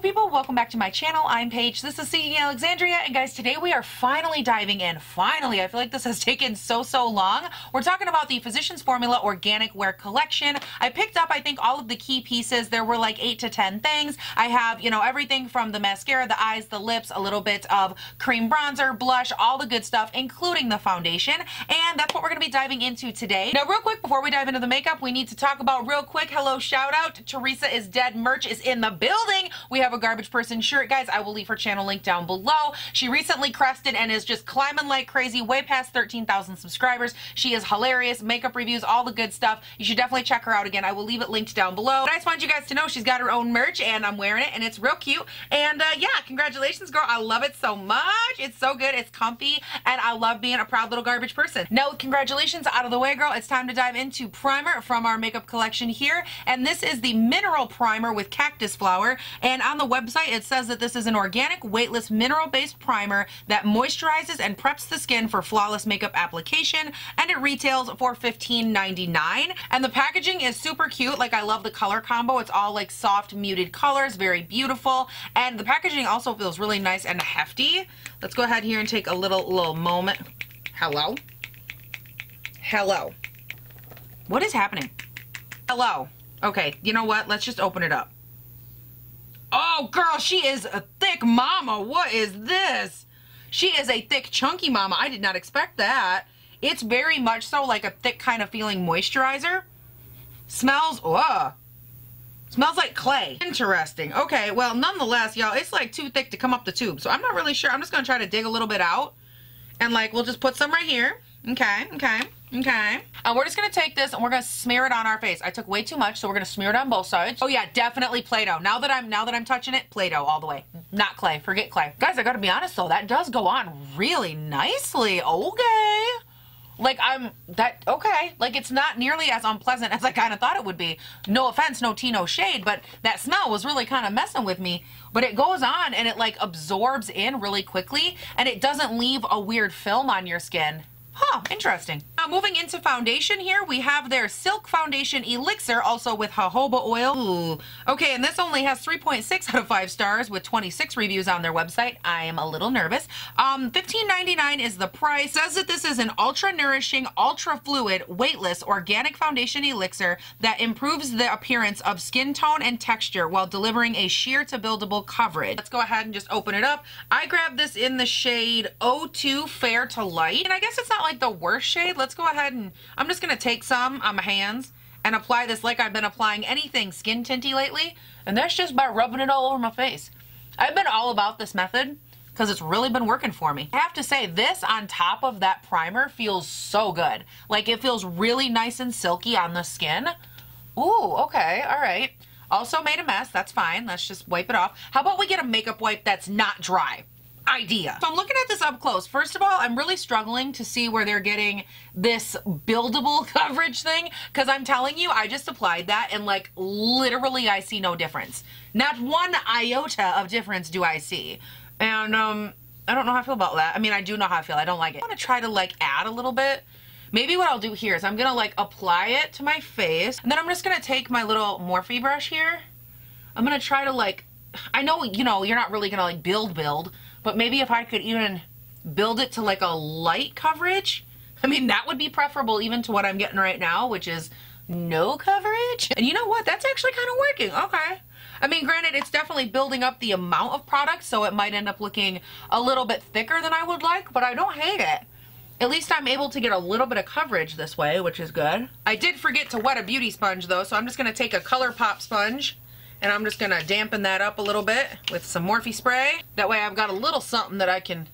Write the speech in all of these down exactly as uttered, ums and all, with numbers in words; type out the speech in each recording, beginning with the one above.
beautiful people, welcome back to my channel. I'm Paige, this is Seeking Alexandria, and guys, today we are finally diving in. Finally, I feel like this has taken so, so long. We're talking about the Physician's Formula Organic Wear Collection. I picked up, I think, all of the key pieces. There were like eight to ten things. I have, you know, everything from the mascara, the eyes, the lips, a little bit of cream bronzer, blush, all the good stuff, including the foundation, and that's what we're going to be diving into today. Now, real quick, before we dive into the makeup, we need to talk about real quick, hello, shout out, Teresa is Dead merch is in the building. We have a Garbage Person shirt, guys. I will leave her channel link down below. She recently crested and is just climbing like crazy, way past thirteen thousand subscribers. She is hilarious, makeup reviews, all the good stuff. You should definitely check her out. Again, I will leave it linked down below, but I just want you guys to know she's got her own merch and I'm wearing it and it's real cute. And uh, yeah, congratulations, girl. I love it so much. It's so good, it's comfy, and I love being a proud little garbage person. Now, with congratulations out of the way, girl, it's time to dive into primer from our makeup collection here, and this is the Mineral Primer with Cactus Flower. And on the website it says that this is an organic, weightless, mineral-based primer that moisturizes and preps the skin for flawless makeup application, and it retails for fifteen ninety-nine. And the packaging is super cute. Like, I love the color combo. It's all like soft muted colors, very beautiful, and the packaging also feels really nice and hefty. Let's go ahead here and take a little little moment. Hello? Hello? What is happening? Hello? Okay, you know what? Let's just open it up. Oh, girl, she is a thick mama. What is this? She is a thick, chunky mama. I did not expect that. It's very much so like a thick kind of feeling moisturizer. Smells, whoa. Smells like clay. Interesting. Okay, well, nonetheless, y'all, it's like too thick to come up the tube, so I'm not really sure. I'm just going to try to dig a little bit out, and, like, we'll just put some right here. Okay, okay. Okay. Uh, we're just going to take this and we're going to smear it on our face. I took way too much, so we're going to smear it on both sides. Oh yeah, definitely Play-Doh. Now that I'm now that I'm touching it, Play-Doh all the way. Not clay. Forget clay. Guys, I got to be honest though, that does go on really nicely. Okay. Like, I'm that okay. Like, it's not nearly as unpleasant as I kind of thought it would be. No offense, no tea, no shade, but that smell was really kind of messing with me. But it goes on and it like absorbs in really quickly, and it doesn't leave a weird film on your skin. Huh, interesting. Now, moving into foundation here, we have their Silk Foundation Elixir, also with jojoba oil. Ooh. Okay, and this only has three point six out of five stars with twenty-six reviews on their website. I am a little nervous. Um, fifteen ninety-nine is the price. It says that this is an ultra-nourishing, ultra-fluid, weightless, organic foundation elixir that improves the appearance of skin tone and texture while delivering a sheer to buildable coverage. Let's go ahead and just open it up. I grabbed this in the shade oh two Fair to Light, and I guess it's not like the worst shade. Let's go ahead and I'm just gonna take some on my hands and apply this like I've been applying anything skin tinty lately, and that's just by rubbing it all over my face. I've been all about this method because it's really been working for me. I have to say, this on top of that primer feels so good. Like, it feels really nice and silky on the skin. Ooh, okay, all right. Also made a mess, that's fine. Let's just wipe it off. How about we get a makeup wipe that's not dry? Idea. So I'm looking at this up close. First of all, I'm really struggling to see where they're getting this buildable coverage thing, because I'm telling you, I just applied that and like literally I see no difference. Not one iota of difference do I see. And um, I don't know how I feel about that. I mean, I do know how I feel. I don't like it. I want to try to like add a little bit. Maybe what I'll do here is I'm going to like apply it to my face, and then I'm just going to take my little Morphe brush here. I'm going to try to like, I know, you know, you're not really going to like build build, but maybe if I could even build it to like a light coverage, I mean, that would be preferable even to what I'm getting right now, which is no coverage. And you know what? That's actually kind of working. Okay. I mean, granted, it's definitely building up the amount of product, so it might end up looking a little bit thicker than I would like, but I don't hate it. At least I'm able to get a little bit of coverage this way, which is good. I did forget to wet a beauty sponge though, so I'm just going to take a ColourPop sponge, and I'm just going to dampen that up a little bit with some Morphe spray. That way I've got a little something that I can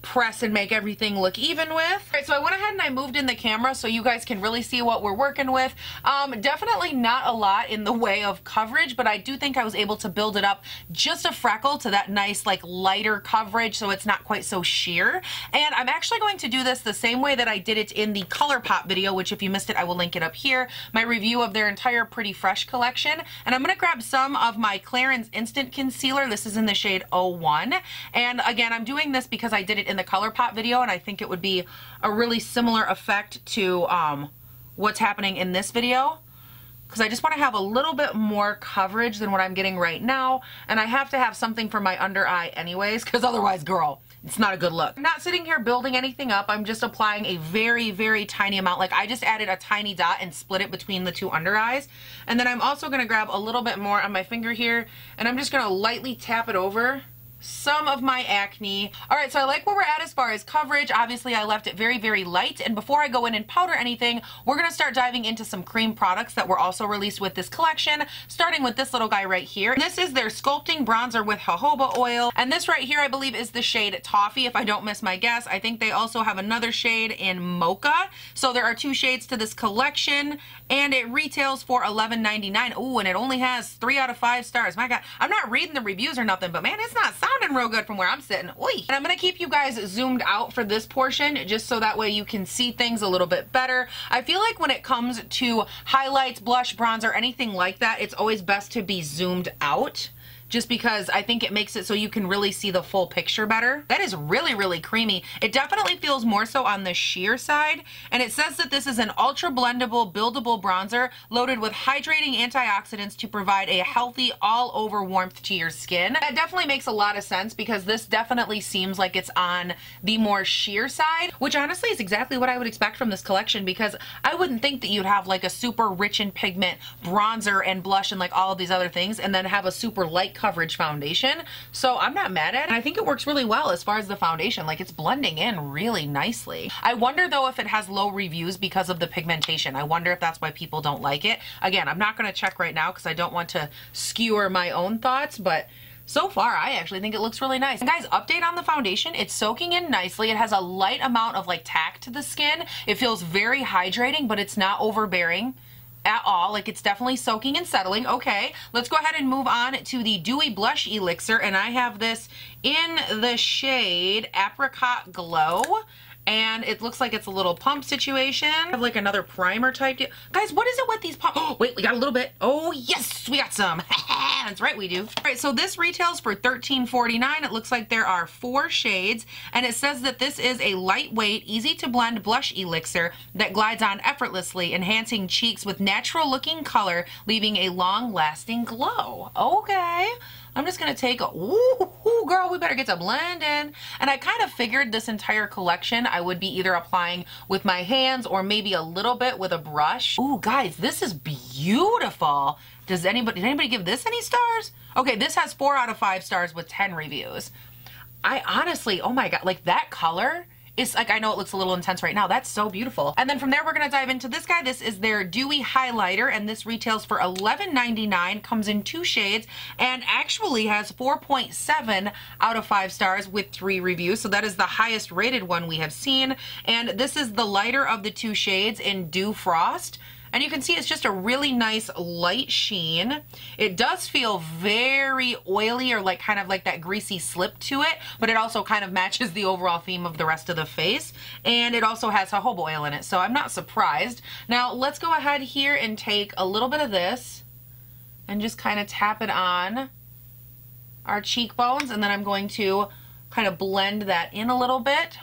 press and make everything look even with. All right, so I went ahead and I moved in the camera so you guys can really see what we're working with. Um, definitely not a lot in the way of coverage, but I do think I was able to build it up just a freckle to that nice like lighter coverage, so it's not quite so sheer. And I'm actually going to do this the same way that I did it in the ColourPop video, which if you missed it, I will link it up here, my review of their entire Pretty Fresh collection. And I'm going to grab some of my Clarins Instant Concealer. This is in the shade oh one. And again, I'm doing this because I did it in in the ColourPop video, and I think it would be a really similar effect to um, what's happening in this video. because I just want to have a little bit more coverage than what I'm getting right now, and I have to have something for my under eye anyways, because otherwise, girl, it's not a good look. I'm not sitting here building anything up. I'm just applying a very, very tiny amount. Like, I just added a tiny dot and split it between the two under eyes. And then I'm also going to grab a little bit more on my finger here, and I'm just going to lightly tap it over some of my acne. All right, so I like where we're at as far as coverage. Obviously, I left it very, very light. And before I go in and powder anything, we're going to start diving into some cream products that were also released with this collection, starting with this little guy right here. This is their Sculpting Bronzer with Jojoba Oil. And this right here, I believe, is the shade Toffee, if I don't miss my guess. I think they also have another shade in Mocha. So there are two shades to this collection, and it retails for eleven ninety-nine. Ooh, and it only has three out of five stars. My God, I'm not reading the reviews or nothing, but man, it's not sound sounding real good from where I'm sitting. Oy. And I'm going to keep you guys zoomed out for this portion just so that way you can see things a little bit better. I feel like when it comes to highlights, blush, bronzer, anything like that, it's always best to be zoomed out, just because I think it makes it so you can really see the full picture better. That is really, really creamy. It definitely feels more so on the sheer side, and it says that this is an ultra blendable, buildable bronzer loaded with hydrating antioxidants to provide a healthy all-over warmth to your skin. That definitely makes a lot of sense, because this definitely seems like it's on the more sheer side, which honestly is exactly what I would expect from this collection, because I wouldn't think that you'd have like a super rich in pigment bronzer and blush and like all of these other things, and then have a super light color coverage foundation. So I'm not mad at it, and I think it works really well as far as the foundation. Like, it's blending in really nicely. I wonder though if it has low reviews because of the pigmentation. I wonder if that's why people don't like it. Again, I'm not going to check right now because I don't want to skewer my own thoughts, but so far, I actually think it looks really nice. And guys, update on the foundation. It's soaking in nicely. It has a light amount of like tack to the skin. It feels very hydrating, but it's not overbearing at all. Like, it's definitely soaking and settling. Okay, let's go ahead and move on to the Dewy Blush Elixir, and I have this in the shade Apricot Glow, and it looks like it's a little pump situation. I have like another primer type deal. Guys, what is it with these pumps? Oh, wait, we got a little bit. Oh, yes, we got some. That's right, we do. All right, so this retails for thirteen forty-nine. It looks like there are four shades, and it says that this is a lightweight, easy-to-blend blush elixir that glides on effortlessly, enhancing cheeks with natural-looking color, leaving a long-lasting glow. Okay. I'm just going to take a, ooh, ooh, girl, we better get to blending. And I kind of figured this entire collection I would be either applying with my hands or maybe a little bit with a brush. Ooh, guys, this is beautiful. Does anybody, did anybody give this any stars? Okay, this has four out of five stars with ten reviews. I honestly, oh my God, like that color, it's like, I know it looks a little intense right now. That's so beautiful. And then from there, we're going to dive into this guy. This is their Dewy Highlighter, and this retails for eleven ninety-nine, comes in two shades, and actually has four point seven out of five stars with three reviews. So that is the highest rated one we have seen. And this is the lighter of the two shades in Dew Frost. And you can see it's just a really nice light sheen. It does feel very oily, or like kind of like that greasy slip to it, but it also kind of matches the overall theme of the rest of the face. And it also has jojoba oil in it, so I'm not surprised. Now let's go ahead here and take a little bit of this and just kind of tap it on our cheekbones, and then I'm going to kind of blend that in a little bit.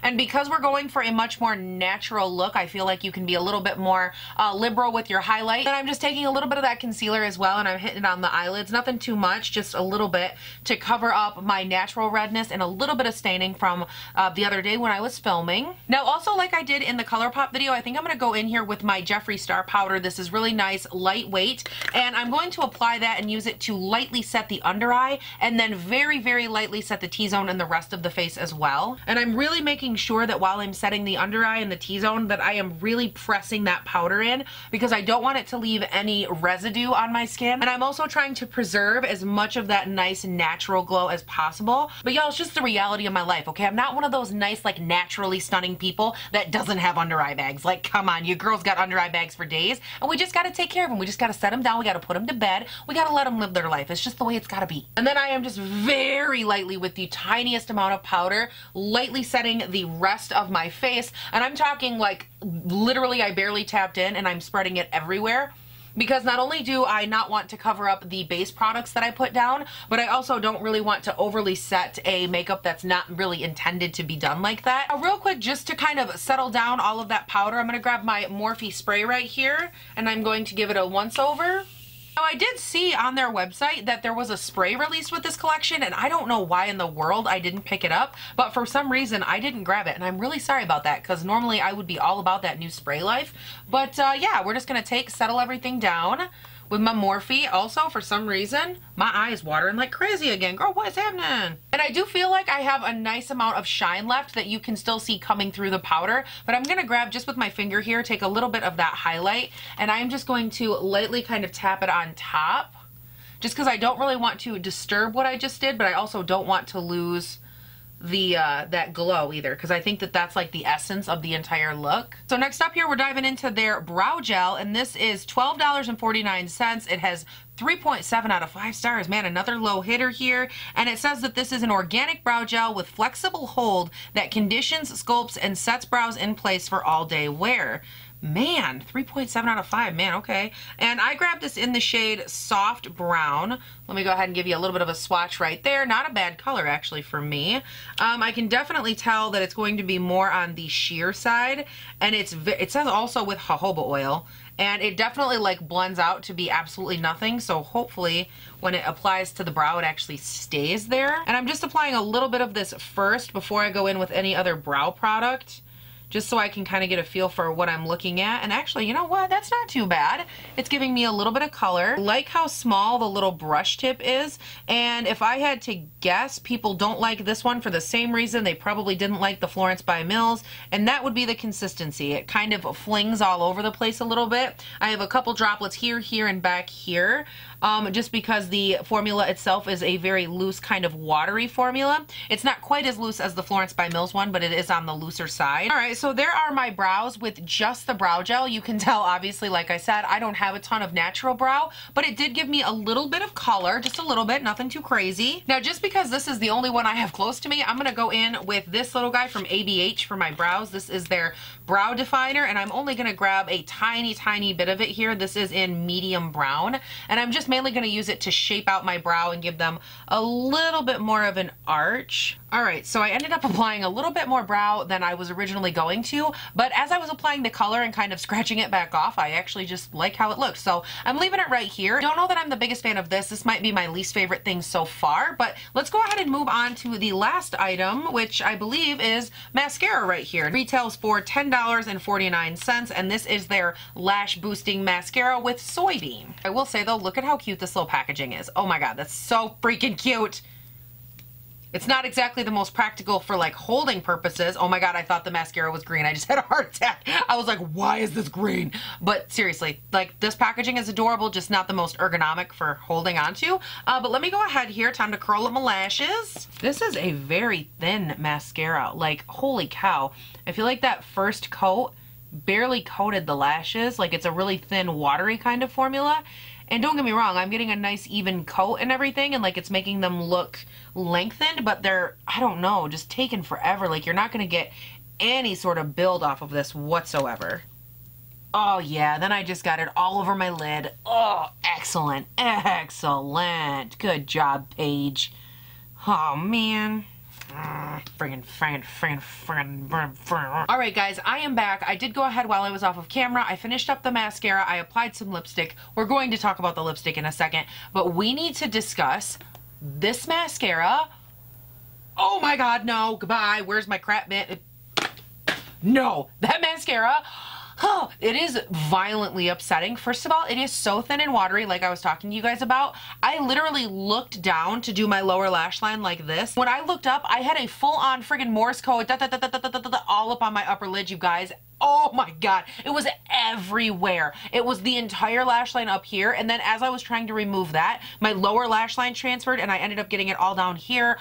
And because we're going for a much more natural look, I feel like you can be a little bit more uh, liberal with your highlight. And I'm just taking a little bit of that concealer as well, and I'm hitting it on the eyelids. Nothing too much, just a little bit to cover up my natural redness and a little bit of staining from uh, the other day when I was filming. Now also, like I did in the ColourPop video, I think I'm going to go in here with my Jeffree Star powder. This is really nice, lightweight, and I'm going to apply that and use it to lightly set the under eye, and then very, very lightly set the T-zone and the rest of the face as well. And I'm really making sure that while I'm setting the under eye and the T-zone, that I am really pressing that powder in, because I don't want it to leave any residue on my skin. And I'm also trying to preserve as much of that nice natural glow as possible. But y'all, it's just the reality of my life, okay? I'm not one of those nice, like, naturally stunning people that doesn't have under eye bags. Like, come on, you girls got under eye bags for days, and we just gotta take care of them. We just gotta set them down, we gotta put them to bed, we gotta let them live their life. It's just the way it's gotta be. And then I am just very lightly, with the tiniest amount of powder, lightly setting the rest of my face. And I'm talking like literally I barely tapped in, and I'm spreading it everywhere, because not only do I not want to cover up the base products that I put down, but I also don't really want to overly set a makeup that's not really intended to be done like that. Now, real quick, just to kind of settle down all of that powder, I'm going to grab my Morphe spray right here, and I'm going to give it a once over. Now, I did see on their website that there was a spray release with this collection, and I don't know why in the world I didn't pick it up, but for some reason I didn't grab it, and I'm really sorry about that because normally I would be all about that new spray life. But uh, yeah, we're just going to take, settle everything down with my Morphe. Also, for some reason, my eye is watering like crazy again. Girl, what is happening? And I do feel like I have a nice amount of shine left that you can still see coming through the powder, but I'm gonna grab just with my finger here, take a little bit of that highlight, and I'm just going to lightly kind of tap it on top, just because I don't really want to disturb what I just did, but I also don't want to lose the uh that glow either, because I think that that's like the essence of the entire look. So next up here, we're diving into their brow gel, and this is twelve dollars and forty-nine cents. It has three point seven out of five stars. Man, another low hitter here. And it says that this is an organic brow gel with flexible hold that conditions, sculpts, and sets brows in place for all day wear. Man, three point seven out of five, man, okay. And I grabbed this in the shade Soft Brown. Let me go ahead and give you a little bit of a swatch right there. Not a bad color, actually, for me. Um, I can definitely tell that it's going to be more on the sheer side. And it's it says also with jojoba oil. And it definitely like blends out to be absolutely nothing. So hopefully when it applies to the brow, it actually stays there. And I'm just applying a little bit of this first before I go in with any other brow product, just so I can kind of get a feel for what I'm looking at. And actually, you know what? That's not too bad. It's giving me a little bit of color. I like how small the little brush tip is. And if I had to guess, people don't like this one for the same reason they probably didn't like the Florence by Mills, and that would be the consistency. It kind of flings all over the place a little bit. I have a couple droplets here, here, and back here, um, just because the formula itself is a very loose kind of watery formula. It's not quite as loose as the Florence by Mills one, but it is on the looser side. All right. So there are my brows with just the brow gel. You can tell, obviously, like I said, I don't have a ton of natural brow, but it did give me a little bit of color, just a little bit, nothing too crazy. Now, just because this is the only one I have close to me, I'm gonna go in with this little guy from A B H for my brows. This is their Brow Definer, and I'm only gonna grab a tiny, tiny bit of it here. This is in medium brown, and I'm just mainly gonna use it to shape out my brow and give them a little bit more of an arch. All right, so I ended up applying a little bit more brow than I was originally going to, but as I was applying the color and kind of scratching it back off, I actually just like how it looked. So I'm leaving it right here. Don't know that I'm the biggest fan of this. This might be my least favorite thing so far, but let's go ahead and move on to the last item, which I believe is mascara right here. It retails for ten dollars and forty-nine cents, and this is their Lash Boosting Mascara with Soybean. I will say though, look at how cute this little packaging is. Oh my God, that's so freaking cute. It's not exactly the most practical for like holding purposes. Oh my God, I thought the mascara was green. I just had a heart attack. I was like, why is this green? But seriously, like this packaging is adorable, just not the most ergonomic for holding onto. Uh, but let me go ahead here. Time to curl up my lashes. This is a very thin mascara. Like, holy cow. I feel like that first coat barely coated the lashes. Like it's a really thin, watery kind of formula. And don't get me wrong, I'm getting a nice even coat and everything, and like it's making them look lengthened, but they're, I don't know, just taking forever. Like you're not gonna get any sort of build off of this whatsoever. Oh yeah, then I just got it all over my lid. Oh, excellent, excellent. Good job, Paige. Oh man. Friggin', friggin', friggin', friggin', friggin'. All right, guys, I am back. I did go ahead while I was off of camera. I finished up the mascara. I applied some lipstick. We're going to talk about the lipstick in a second, but we need to discuss this mascara. Oh my God, no, goodbye. Where's my crap bit? No, that mascara. Oh, it is violently upsetting. First of all, it is so thin and watery, like I was talking to you guys about. I literally looked down to do my lower lash line like this. When I looked up, I had a full-on friggin' Morse code da, da, da, da, da, da, da, all up on my upper lid, you guys. Oh my God, it was everywhere. It was the entire lash line up here, and then as I was trying to remove that, my lower lash line transferred, and I ended up getting it all down here.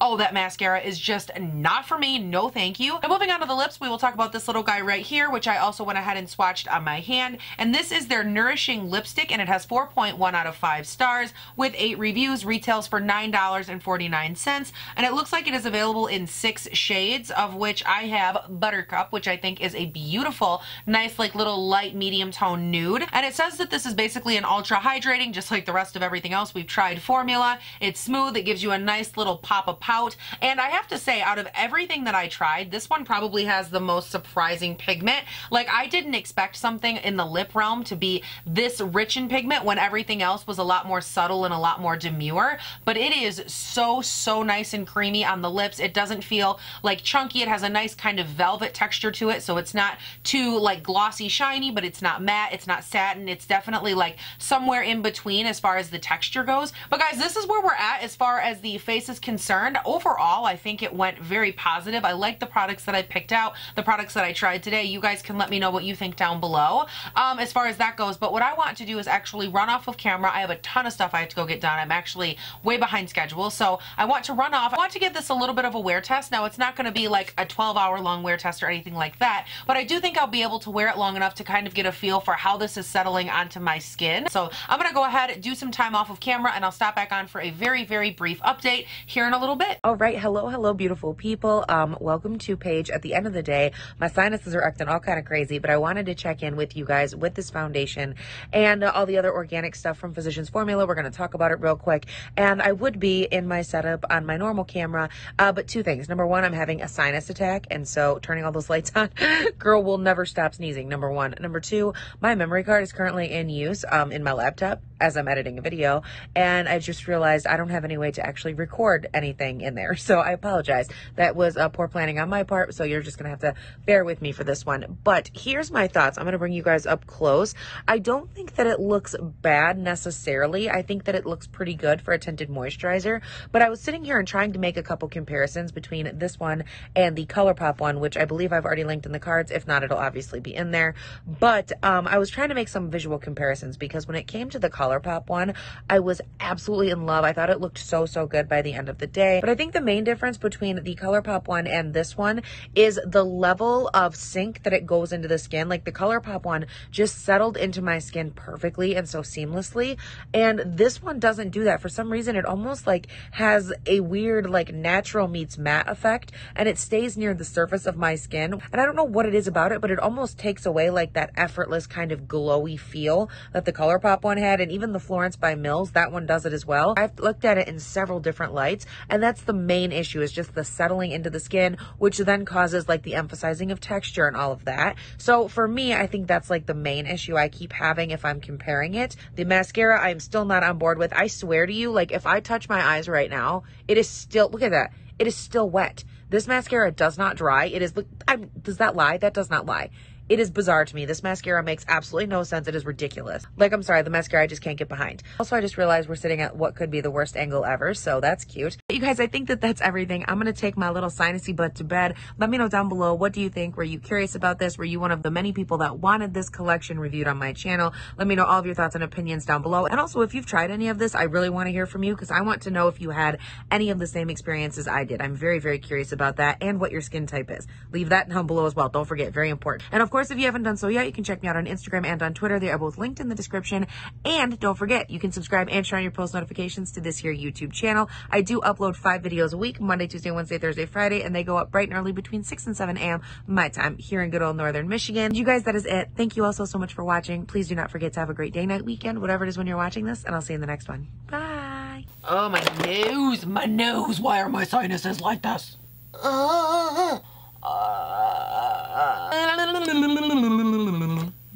oh, that mascara is just not for me. No thank you. Now moving on to the lips, we will talk about this little guy right here, which I also went ahead and swatched on my hand. And this is their Nourishing Lipstick, and it has four point one out of five stars with eight reviews, retails for nine dollars and forty-nine cents. And it looks like it is available in six shades, of which I have Buttercup, which I think is a beautiful, nice, like little light medium tone nude. And it says that this is basically an ultra hydrating, just like the rest of everything else we've tried formula. It's smooth. It gives you a nice little pop of pout. And I have to say, out of everything that I tried, this one probably has the most surprising pigment. Like, I didn't expect something in the lip realm to be this rich in pigment when everything else was a lot more subtle and a lot more demure, but it is so, so nice and creamy on the lips. It doesn't feel like chunky. It has a nice kind of velvet texture to it, so it's not too like glossy shiny, but it's not matte, it's not satin. It's definitely like somewhere in between as far as the texture goes. But guys, this is where we're at as far as the face is concerned. Overall, I think it went very positive. I like the products that I picked out, the products that I tried today. You guys can let me know what you think down below um, as far as that goes. But what I want to do is actually run off of camera. I have a ton of stuff I have to go get done. I'm actually way behind schedule, so I want to run off. I want to give this a little bit of a wear test. Now, it's not going to be like a twelve hour long wear test or anything like that, but I do think I'll be able to wear it long enough to kind of get a feel for how this is settling onto my skin. So I'm going to go ahead, do some time off of camera, and I'll stop back on for a very, very brief update here in a little bit. All right. Hello, hello, beautiful people. Um, welcome to Paige. At the end of the day, my sinuses are acting all kind of crazy, but I wanted to check in with you guys with this foundation and uh, all the other organic stuff from Physician's Formula. We're going to talk about it real quick. And I would be in my setup on my normal camera, uh, but two things. Number one, I'm having a sinus attack, and so turning all those lights on, girl will never stop sneezing, number one. Number two, my memory card is currently in use um, in my laptop as I'm editing a video, and I just realized I don't have any way to actually record anything in there, so I apologize. That was uh, poor planning on my part, so you're just gonna have to bear with me for this one. But here's my thoughts. I'm gonna bring you guys up close. I don't think that it looks bad necessarily. I think that it looks pretty good for a tinted moisturizer, but I was sitting here and trying to make a couple comparisons between this one and the ColourPop one, which I believe I've already linked in the cards. If not, it'll obviously be in there. But um, I was trying to make some visual comparisons, because when it came to the color ColourPop one, I was absolutely in love. I thought it looked so, so good by the end of the day. But I think the main difference between the ColourPop one and this one is the level of sink that it goes into the skin. Like, the ColourPop one just settled into my skin perfectly and so seamlessly, and this one doesn't do that. For some reason, it almost like has a weird like natural meets matte effect, and it stays near the surface of my skin. And I don't know what it is about it, but it almost takes away like that effortless kind of glowy feel that the ColourPop one had. And even Even the Florence by Mills, that one does it as well. I've looked at it in several different lights, and that's the main issue, is just the settling into the skin, which then causes like the emphasizing of texture and all of that. So for me, I think that's like the main issue I keep having if I'm comparing it. The mascara, I'm still not on board with. I swear to you, like, if I touch my eyes right now, it is still, look at that, it is still wet. This mascara does not dry. It is, I'm, does that lie? That does not lie. It is bizarre to me. This mascara makes absolutely no sense. It is ridiculous. Like, I'm sorry, the mascara I just can't get behind. Also, I just realized we're sitting at what could be the worst angle ever, so that's cute. But you guys, I think that that's everything. I'm gonna take my little sinusy butt to bed. Let me know down below, what do you think? Were you curious about this? Were you one of the many people that wanted this collection reviewed on my channel? Let me know all of your thoughts and opinions down below. And also, if you've tried any of this, I really wanna hear from you, because I want to know if you had any of the same experiences I did. I'm very, very curious about that, and what your skin type is. Leave that down below as well. Don't forget, very important. And of course, Of course, if you haven't done so yet, you can check me out on Instagram and on Twitter. They are both linked in the description. And don't forget, you can subscribe and turn on your post notifications to this here YouTube channel. I do upload five videos a week, Monday, Tuesday, Wednesday, Thursday, Friday, and they go up bright and early between six and seven a m my time here in good old Northern Michigan. You guys, that is it. Thank you all so, so much for watching. Please do not forget to have a great day, night, weekend, whatever it is when you're watching this, and I'll see you in the next one. Bye. Oh, my nose, my nose. Why are my sinuses like this? Uh, Uh,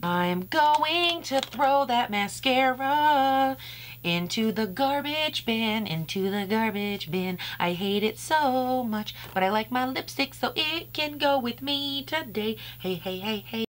I'm going to throw that mascara into the garbage bin, into the garbage bin. I hate it so much, but I like my lipstick, so it can go with me today. Hey, hey, hey, hey.